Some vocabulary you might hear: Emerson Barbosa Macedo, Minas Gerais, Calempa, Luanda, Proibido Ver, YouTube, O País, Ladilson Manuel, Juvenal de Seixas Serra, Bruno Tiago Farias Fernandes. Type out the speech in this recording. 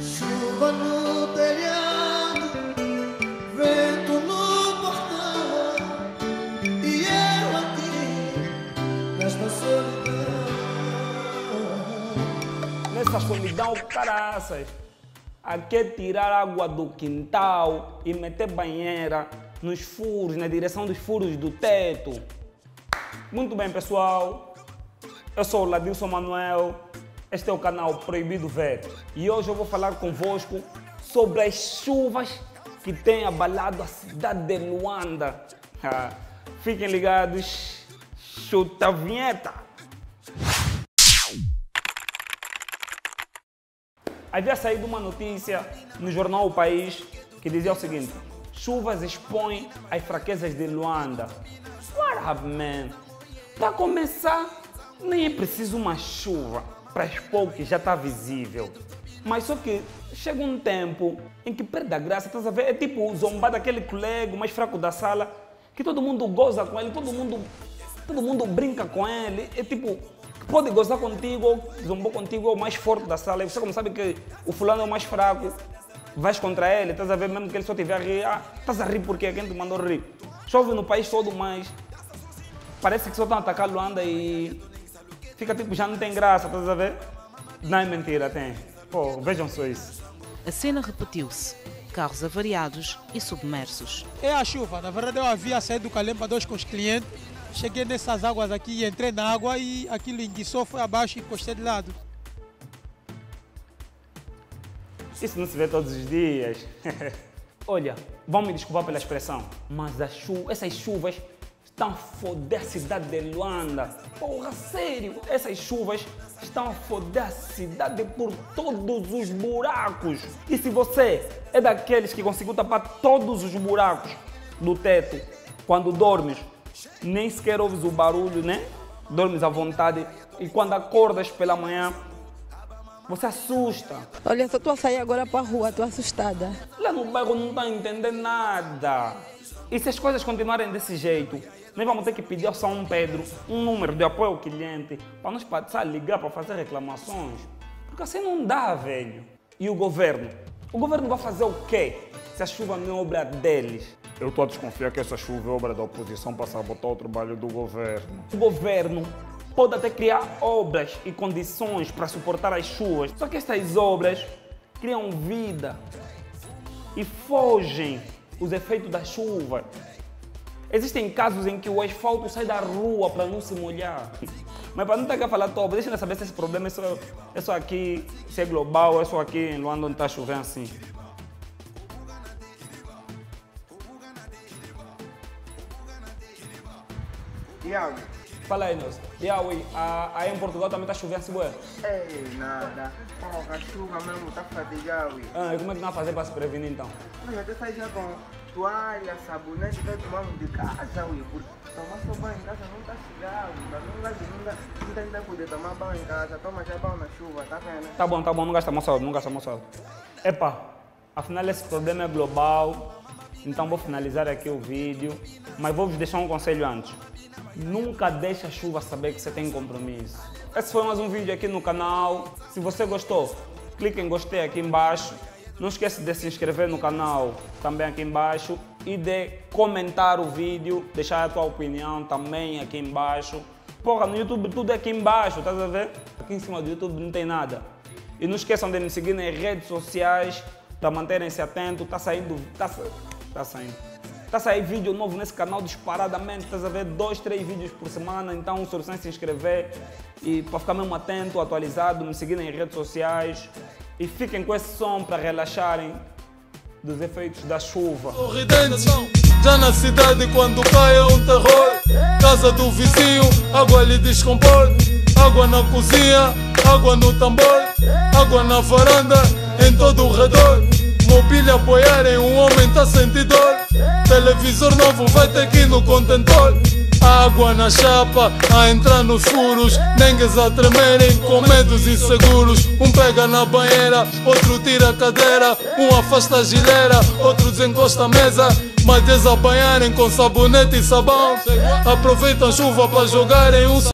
Chuva no telhado, vento no portão, e eu aqui nesta solidão. Nessa solidão, caraças, a que tirar água do quintal e meter banheira nos furos, na direção dos furos do teto. Muito bem, pessoal, eu sou o Ladilson Manuel. Este é o canal Proibido Ver e hoje eu vou falar convosco sobre as chuvas que têm abalado a cidade de Luanda. Fiquem ligados, chuta a vinheta! Havia saído uma notícia no jornal O País que dizia o seguinte: chuvas expõem as fraquezas de Luanda. What up, man? Para começar, nem é preciso uma chuva para expor que já está visível. Mas só que chega um tempo em que perde a graça, estás a ver? É tipo zombar daquele colega mais fraco da sala, que todo mundo goza com ele, todo mundo brinca com ele. É tipo, pode gozar contigo, ou zombou contigo, é o mais forte da sala. E você, como sabe que o fulano é o mais fraco, vais contra ele, estás a ver? Mesmo que ele só estiver a rir, estás a rir porque quem te mandou rir? Chove no país todo, mas parece que só estão a atacar Luanda e fica tipo, já não tem graça, estás a ver? Não é mentira, tem. Pô, vejam só isso. A cena repetiu-se. Carros avariados e submersos. É a chuva. Na verdade, eu havia saído do Calempa 2 com os clientes. Cheguei nessas águas aqui, entrei na água e aquilo enguiçou, foi abaixo e encostei de lado. Isso não se vê todos os dias. Olha, vão me desculpar pela expressão, mas essas chuvas estão a foder a cidade de Luanda. Porra, sério, essas chuvas estão a foder a cidade por todos os buracos. E se você é daqueles que conseguiu tapar todos os buracos do teto quando dormes, nem sequer ouves o barulho, né? Dormes à vontade e quando acordas pela manhã, você assusta. Olha, só tu a sair agora para a rua, tô assustada. Lá no bairro não tá entendendo nada. E se as coisas continuarem desse jeito, nós vamos ter que pedir ao São Pedro um número de apoio ao cliente para nos passar a ligar para fazer reclamações. Porque assim não dá, velho. E o governo? O governo vai fazer o quê se a chuva não é obra deles? Eu estou a desconfiar que essa chuva é obra da oposição para sabotar o trabalho do governo. O governo pode até criar obras e condições para suportar as chuvas, só que estas obras criam vida e fogem os efeitos da chuva. Existem casos em que o asfalto sai da rua para não se molhar. Mas para não estar cá a falar top, deixa eu saber se esse problema é só aqui, se é global, é só aqui em Luanda onde está chovendo assim. Iaui. Fala aí, nós. Iaui, aí em Portugal também está chovendo assim, boa? Ei, nada. A chuva mesmo está fadigado. E como é que nós fazemos para se prevenir então? Nós até saímos com toalha, sabonete, nós tomamos de casa, ui. Tomar só banho em casa não está chegado. Não ainda poder tomar banho em casa, toma já banho na chuva, tá vendo? Tá bom, não gasta mó saldo, não gasta mó saldo. Epa, afinal esse problema é global, então vou finalizar aqui o vídeo, mas vou vos deixar um conselho antes. Nunca deixa a chuva saber que você tem compromisso. Esse foi mais um vídeo aqui no canal. Se você gostou, clique em gostei aqui embaixo. Não esquece de se inscrever no canal também aqui embaixo e de comentar o vídeo, deixar a tua opinião também aqui embaixo. Porra, no YouTube tudo é aqui embaixo, tá a ver? Aqui em cima do YouTube não tem nada. E não esqueçam de me seguir nas redes sociais para manterem-se atentos. Tá saindo vídeo novo nesse canal disparadamente, estás a ver? 2, 3 vídeos por semana, então só sem se inscrever e para ficar mesmo atento, atualizado, me seguir nas redes sociais e fiquem com esse som para relaxarem dos efeitos da chuva. Sorridentes, já na cidade quando cai é um terror. Casa do vizinho, água lhe descompor. Água na cozinha, água no tambor. Água na varanda, em todo o redor. Mobília apoiarem, um homem tá sentindo dor. Televisor novo vai ter que ir no contentor. Água na chapa, a entrar nos furos. Nengues a tremerem com medos inseguros. Um pega na banheira, outro tira a cadeira. Um afasta a gileira, outro desencosta a mesa. Mas desabanharem com sabonete e sabão. Aproveitam a chuva para jogarem um sabão.